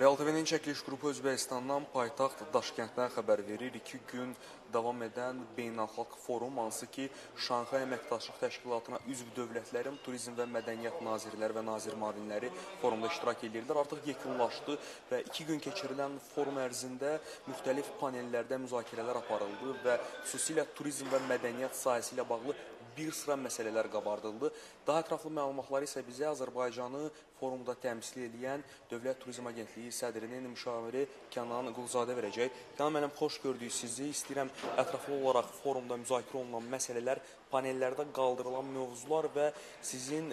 Real TV'nin çəkiliş qrupu Özbəkistandan paytaxt Daşkənddən xəbər verir. 2 gün davam edən beynəlxalq forum, hansı ki Şanxay Əməkdaşlıq Təşkilatına üzv dövlətlərin turizm və mədəniyyət nazirləri və nazir müavinləri forumda iştirak edirlər. Artıq yekunlaşdı və 2 gün keçirilən forum ərzində müxtəlif panellərdə müzakirələr aparıldı və xüsusilə turizm və mədəniyyət sahəsi ilə bağlı bir sıra məsələlər qabardıldı. Daha ətraflı məlumatları isə bizə Azərbaycanı forumda təmsil edən Dövlət Turizm Agentliyi sədrinin müşaviri Kənan Quğzadə verəcək. Kənan, mənim xoş gördüyü sizi. İstəyirəm ətraflı olaraq forumda müzakirə olunan məsələlər, panellərdə qaldırılan mövzular və sizin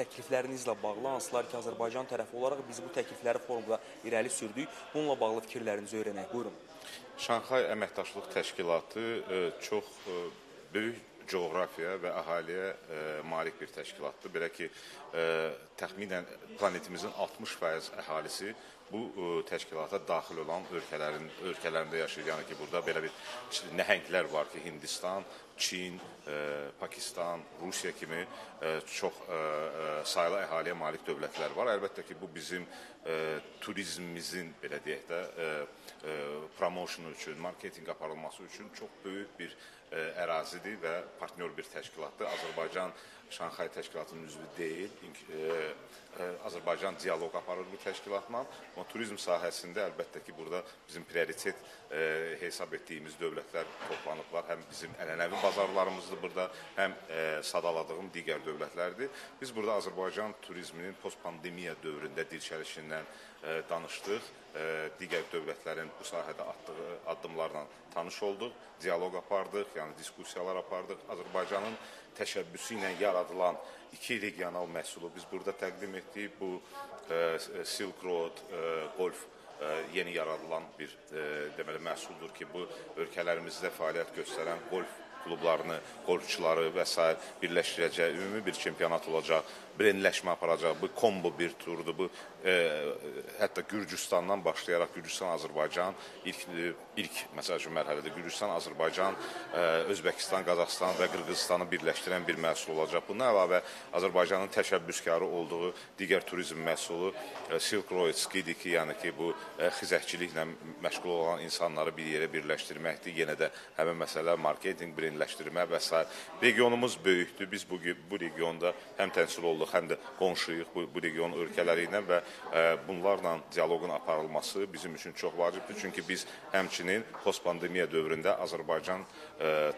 təkliflərinizlə bağlı, hansılar ki Azərbaycan tərəfi olaraq biz bu təklifləri forumda irəli sürdük. Bununla bağlı fikirlərinizi öyrənək. Buyurun. Şanxay Əməkdaşlıq Təşkilatı çox böyük coğrafiya və əhaliyə malik bir təşkilatdır. Belə ki, təxminən planetimizin 60% əhalisi bu təşkilata daxil olan ölkələrində yaşayır. Yəni ki, burada belə bir nəhənglər var ki, Hindistan, Çin, Pakistan, Rusiya kimi çox saylı əhaliyə malik dövlətlər var. Əlbəttə ki, bu bizim turizmimizin, belə deyək də, promotionu üçün, marketinq aparılması üçün çox böyük bir ərazidir və partnyor bir təşkilatdır. Azərbaycan Şanxay təşkilatının üzvü deyil, Azərbaycan diyaloq aparır bu təşkilatla, amma turizm sahəsində əlbəttə ki, burada bizim prioritet hesab etdiyimiz dövlətlər toplanıblar, həm bizim ənənəvi bazarlarımızdır burada, həm sadaladığım digər dövlətlərdir. Biz burada Azərbaycan turizminin post-pandemiya dövründə dirçəlişindən danışdıq, digər dövlətlərin bu sahədə atdığı addımlarla tanış olduq, diyaloq apardıq, yəni diskusiyalar apardıq. Azərbaycanın təşəbbüsü ilə yaradılan 2 regional məhsulu biz burada təqdim etdik. Bu Silk Road Golf yeni yaradılan bir deməli məhsuldur ki, bu ölkələrimizdə fəaliyyət göstərən golf klublarını, golfçuları və s. birləşdirəcək, ümumi bir çempionat olacaq, brendləşmə aparacaq, bu kombo bir turdur, bu hətta Gürcüstandan başlayaraq Gürcüstan-Azərbaycan, ilk məsəl üçün mərhələdə Gürcüstan-Azərbaycan, Özbəkistan, Qazaxstan və Qırğızstanı birləşdirən bir məhsul olacaq. Bundan əlavə Azərbaycanın təşəbbüskarı olduğu digər turizm məhsulu Silk Road Golf, yəni ki, bu xizəkçiliklə məşğul olan insanları bir yerə birləşdirməkdir, yenə də həmin məsələ marketinq, brendləşdirmə və s. Regionumuz böyükdür, biz bu regionda həm tənsil olduq, həm də qonşuyuq bu region ölkələri ilə və bunlarla diyaloqun aparılması bizim üçün çox vacibdir. Çünki biz həmçinin post-pandemiya dövründə Azərbaycan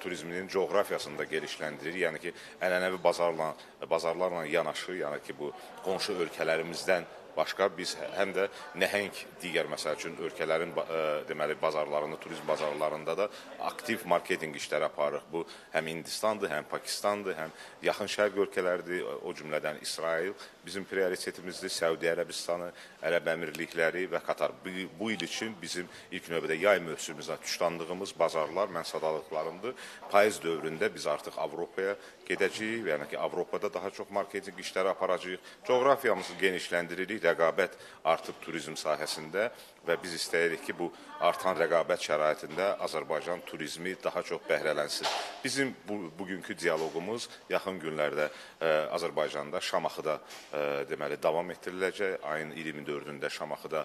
turizminin coğrafiyasında genişləndiririk. Yəni ki, ənənəvi bazarlarla yanaşı, yəni ki, bu qonşu ölkələrimizdən başqa biz həm də nəhəng digər, məsəl üçün, ölkələrin deməli bazarlarında, turizm bazarlarında da aktiv marketinq işləri aparırıq. Bu həm Hindistandır, həm Pakistandır, həm yaxın şərq ölkələrdir, o cümlədən İsrail. Bizim prioritetimizdir Səudiyyə Ərəbistanı, Ərəb Əmirlikləri və Qatar. Bu il üçün bizim ilk növbədə yay mövsümümüzdə tuşlandığımız bazarlar mən sadalıqlarımdır. Payız dövründə biz artıq Avropaya gedəcəyik, yəni ki, Avropada daha çox marketinq işləri aparacağıq. Coğrafiyamızı genişləndiririk. Rəqabət artıb turizm sahəsində və biz istəyirik ki, bu artan rəqabət şəraitində Azərbaycan turizmi daha çox bəhrələnsin. Bizim bugünkü diyaloqumuz yaxın günlərdə Azərbaycanda, Şamaxıda deməli davam etdiriləcək. Ayın 24-də Şamaxıda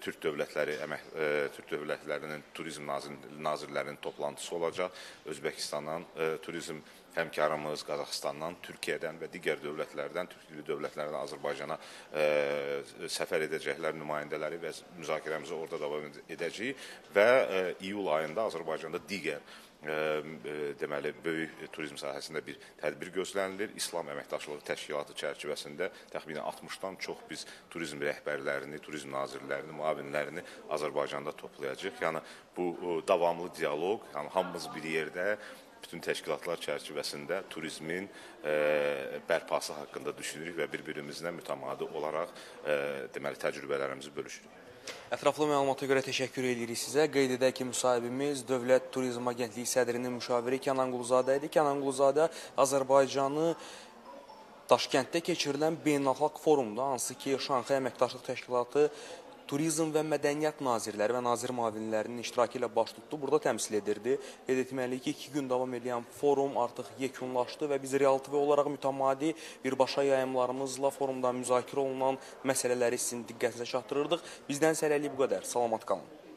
Türk dövlətlərinin turizm nazirlərinin toplantısı olacaq. Özbəkistandan turizm həmkarımız Qazaxıstandan, Türkiyədən və digər dövlətlərdən, türk dilli dövlətlərdən Azərbaycana səfər edəcəklər nümayəndələri və müzakirəmizi orada davam edəcəyik və iyul ayında Azərbaycanda digər deməli, böyük turizm sahəsində bir tədbir gözlənilir. İslam Əməkdaşlığı Təşkilatı çərçivəsində təxminən 60-dan çox biz turizm rəhbərlərini, turizm nazirlərini, müavinlərini Azərbaycanda toplayacaq. Yəni, bu davamlı diyaloq, yəni hamımız bir yerdə, bütün təşkilatlar çərçivəsində turizmin bərpası haqqında düşünürük və bir-birimizlə mütəmadi olaraq deməli təcrübələrimizi bölüşürük. Ətraflı məlumata görə təşəkkür edirik sizə. Qeyd edək ki, müsahibimiz Dövlət Turizm Agentliyi sədrinin müşaviri Kənan Quğzadə idi. Kənan Quğzadə Azərbaycanı Daşkənddə keçirilən beynəlxalq forumda, hansı ki Şanxay Əməkdaşlıq Təşkilatı Turizm və Mədəniyyət Nazirləri və Nazir Mavinlərinin iştirakı ilə baş tutdu. Burada təmsil edirdi. Qeyd etməliyik ki, 2 gün davam edən forum artıq yekunlaşdı və biz Real TV olaraq mütəmadi birbaşa yayımlarımızla forumda müzakirə olunan məsələləri sizin diqqətinizə çatdırırdıq. Bizdən sələli bu qədər. Salamat qalın.